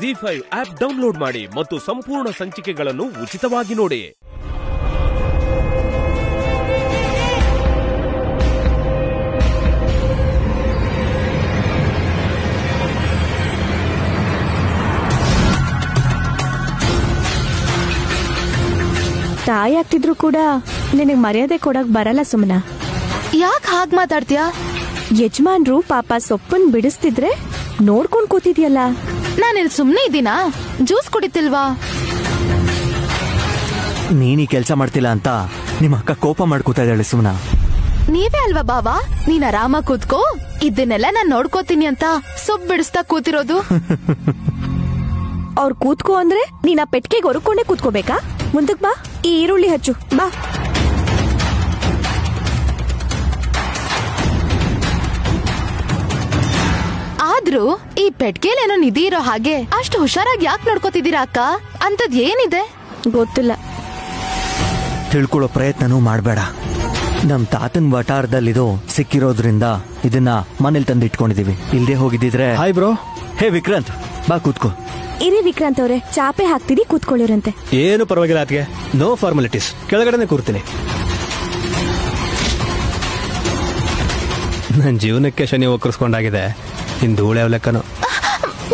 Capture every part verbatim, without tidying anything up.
Zee five app download ಮಾಡಿ ಮತ್ತು ಸಂಪೂರ್ಣ ಸಂಚಿಕೆಗಳನ್ನು ಉಚಿತವಾಗಿ ನೋಡಿ. ತಾಯಿ ಆಗ್ತಿದ್ರು ಕೂಡ ನಿನಗೆ ಮರ್ಯಾದೆ ಕೊಡಕ್ ಬರಲ್ಲ ಸುಮ್ಮನಾ. ಯಾಕೆ ಹಾಗೆ ಮಾತಾಡ್ತೀಯಾ? ಯಜಮಾನ್ರು ಪಾಪ ಸೊಪ್ಪನ್ ಬಿಡಿಸ್ತಿದ್ರೆ ನೋಡ್ಕೊಂಡ್ ಕೂತಿದ್ಯಲ್ಲ. ನಾನಿಲ್ಲಿ ಸುಮ್ಮನೆ ಇದ್ದೀನಾ? ಜ್ಯೂಸ್ ಕುಡಿತಿಲ್ವಾ? ನೀನೀ ಕೆಲಸ ಮಾಡ್ತಿಲ್ಲ ಅಂತ ನಿಮ್ಮ ಅಕ್ಕ ಕೋಪ ಮಾಡ್ಕೋತಾ ಇದ್ದಾಳೆ ಸುಮ್ಮನಾ. ನೀವೇ ಅಲ್ವಾ ಬಾವಾ ನೀನ್ ಆರಾಮ ಕೂತ್ಕೋ, ಇದನ್ನೆಲ್ಲ ನಾನ್ ನೋಡ್ಕೋತೀನಿ ಅಂತ ಸೊಪ್ಪು ಬಿಡಿಸ್ತಾ ಕೂತಿರೋದು. ಅವ್ರು ಕೂತ್ಕೋ ಅಂದ್ರೆ ನೀನ್ ಆ ಪೆಟ್ಕೆಗೆ ಹೊರಕೊಂಡೆ ಕೂತ್ಕೋಬೇಕಾ? ಮುಂದಕ್ ಬಾ, ಈ ಈರುಳ್ಳಿ ಹಚ್ಚು ಬಾ. ಆದ್ರೂ ಈ ಪೆಟ್ಕೇಲೇನೋ ನಿಧಿ ಇರೋ ಹಾಗೆ ಅಷ್ಟು ಹುಷಾರಾಗಿ ಯಾಕೆ ನೋಡ್ಕೋತಿದ್ದೀರಾ ಅಕ್ಕ? ಅಂತದ್ ಏನಿದೆ ಗೊತ್ತಿಲ್ಲ. ತಿಳ್ಕೊಳ್ಳೋ ಪ್ರಯತ್ನನೂ ಮಾಡ್ಬೇಡ. ನಮ್ ತಾತನ್ ವಟಾರದಲ್ಲಿದು ಸಿಕ್ಕಿರೋದ್ರಿಂದ ಇದನ್ನ ಮನೇಲಿ ತಂದಿಟ್ಕೊಂಡಿದೀವಿ. ಇಲ್ದೇ ಹೋಗಿದ್ದಿದ್ರೆ ಹಾಯ್ ಬ್ರೋ. ಹೇ ವಿಕ್ರಾಂತ್ ಬಾ ಕೂತ್ಕೋ. ಇರಿ ವಿಕ್ರಾಂತ್ ಅವ್ರೆ, ಚಾಪೆ ಹಾಕ್ತಿದಿ ಕೂತ್ಕೊಳ್ಳಿರಂತೆ. ಏನು ಪರವಾಗಿಲ್ಲ ಅತ್ಗೆ, ನೋ ಫಾರ್ಮಾಲಿಟೀಸ್, ಕೆಳಗಡೆನೆ ಕೂರ್ತೀನಿ. ನನ್ ಜೀವನಕ್ಕೆ ಶನಿ ಒಕ್ಕರ್ಸ್ಕೊಂಡಾಗಿದೆ. ಹಿಂದೂಳೆ ಅವಲೆಕ್ಕನು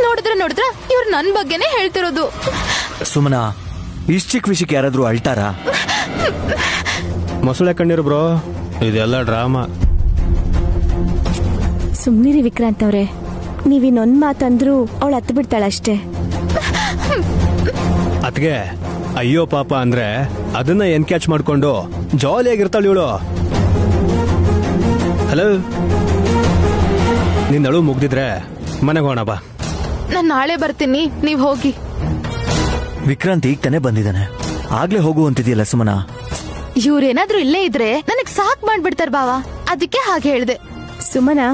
ನೋಡಿದ್ರ ನೋಡಿದ್ರ ಇವ್ರು ನನ್ ಬಗ್ಗೆನೆ ಹೇಳ್ತಿರೋದು. ಸುಮ್ಮನಾ, ಇಷ್ಟ ಚಿಕ್ಕ ವಿಷಯಕ್ಕೆ ಯಾರಾದ್ರೂ ಅಳ್ತಾರ? ಮೊಸಳೆ ಕಣ್ಣಿರು ಬ್ರೋ, ಇದೆಲ್ಲ ಡ್ರಾಮಾ. ಸುಮ್ನಿರಿ ವಿಕ್ರಾಂತ್ ಅವ್ರೆ, ನೀವ್ ಇನ್ನೊಂದ್ ಮಾತಂದ್ರು ಅವಳು ಹತ್ತು ಬಿಡ್ತಾಳಷ್ಟೇ. ಅತ್ಗೆ ಅಯ್ಯೋ ಪಾಪ ಅಂದ್ರೆ ಅದನ್ನ ಎನ್ಕ್ಯಾಚ್ ಮಾಡ್ಕೊಂಡು ಜಾಲಿಯಾಗಿರ್ತಾಳು ಇವಳು. ಹಲೋ, ನಿನ್ನಳು ಮುಗ್ದಿದ್ರೆ ಮನೆಗೆ ಹೋಗೋಣ ಬಾ. ನಾನು ನಾಳೆ ಬರ್ತೀನಿ, ನೀವ್ ಹೋಗಿ. ವಿಕ್ರಾಂತ್ ಈಗ ತಾನೇ ಬಂದಿದ್ದಾನೆ, ಆಗ್ಲೇ ಹೋಗು ಅಂತಿದೆಯಲ್ಲ ಸುಮ್ಮನಾ. ಇವ್ರೇನಾದ್ರೂ ಇಲ್ಲೇ ಇದ್ರೆ ನನಗ್ ಸಾಕ್ ಮಾಡ್ಬಿಡ್ತಾರ ಬಾವಾ, ಅದಕ್ಕೆ ಹಾಗೆ ಹೇಳ್ದೆ. ಸುಮ್ಮನಾ,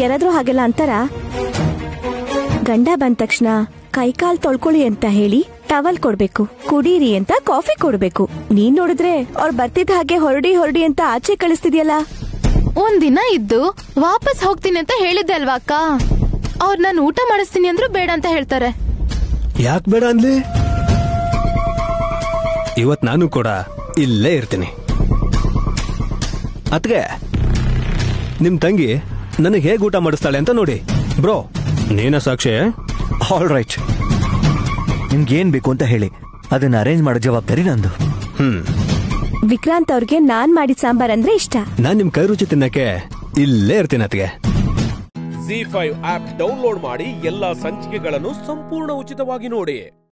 ಯಾರಾದ್ರೂ ಹಾಗೆಲ್ಲ ಅಂತಾರ? ಗಂಡ ಬಂದ ತಕ್ಷಣ ಕೈಕಾಲ್ ತೊಳ್ಕೊಳ್ಳಿ ಅಂತ ಹೇಳಿ ಟವಲ್ ಕೊಡ್ಬೇಕು, ಕುಡೀರಿ ಅಂತ ಕಾಫಿ ಕೊಡ್ಬೇಕು. ನೀನ್ ನೋಡಿದ್ರೆ ಅವ್ರು ಬರ್ತಿದ್ದ ಹಾಗೆ ಹೊರಡಿ ಹೊರಡಿ ಅಂತ ಆಚೆ ಕಳಿಸ್ತಿದ್ಯಲ್ಲ. ಒಂದ್ ದಿನ ಇದ್ದು ವಾಪಸ್ ಹೋಗ್ತೀನಿ ಅಂತ ಹೇಳಿದ್ದೆ ಅಲ್ವಾ ಅಕ್ಕ? ಅವ್ರು ನಾನು ಊಟ ಮಾಡಿಸ್ತೀನಿ ಅಂದ್ರು ಬೇಡ ಅಂತ ಹೇಳ್ತಾರೆ. ಯಾಕೆ ಬೇಡ ಅಂದ್ಲಿ? ಇವತ್ ನಾನು ಕೂಡ ಇಲ್ಲೇ ಇರ್ತೀನಿ. ಅತ್ಗೆ, ನಿಮ್ ತಂಗಿ ನನಗೆ ಹೇಗೆ ಊಟ ಮಾಡಿಸ್ತಾಳೆ ಅಂತ ನೋಡಿ. ಬ್ರೋ ನೀನ ಸಾಕ್ಷಿ. ಆಲ್ ರೈಟ್, ನಿಮ್ಗೇನ್ ಬೇಕು ಅಂತ ಹೇಳಿ ಅದನ್ನ ಅರೇಂಜ್ ಮಾಡೋ ಜವಾಬ್ದಾರಿ ನಂದು. ಹ್ಮ್ ವಿಕ್ರಾಂತ್ ಅವ್ರಿಗೆ ನಾನ್ ಮಾಡಿದ ಸಾಂಬಾರ್ ಅಂದ್ರೆ ಇಷ್ಟ. ನಾನ್ ನಿಮ್ ಕೈ ರುಚಿ ತಿನ್ನಕ್ಕೆ ಇಲ್ಲೇ ಇರ್ತೀನಿ ಅತ್ಗೆ. Zee five ಆಪ್ ಡೌನ್ಲೋಡ್ ಮಾಡಿ ಎಲ್ಲಾ ಸಂಚಿಕೆಗಳನ್ನು ಸಂಪೂರ್ಣ ಉಚಿತವಾಗಿ ನೋಡಿ.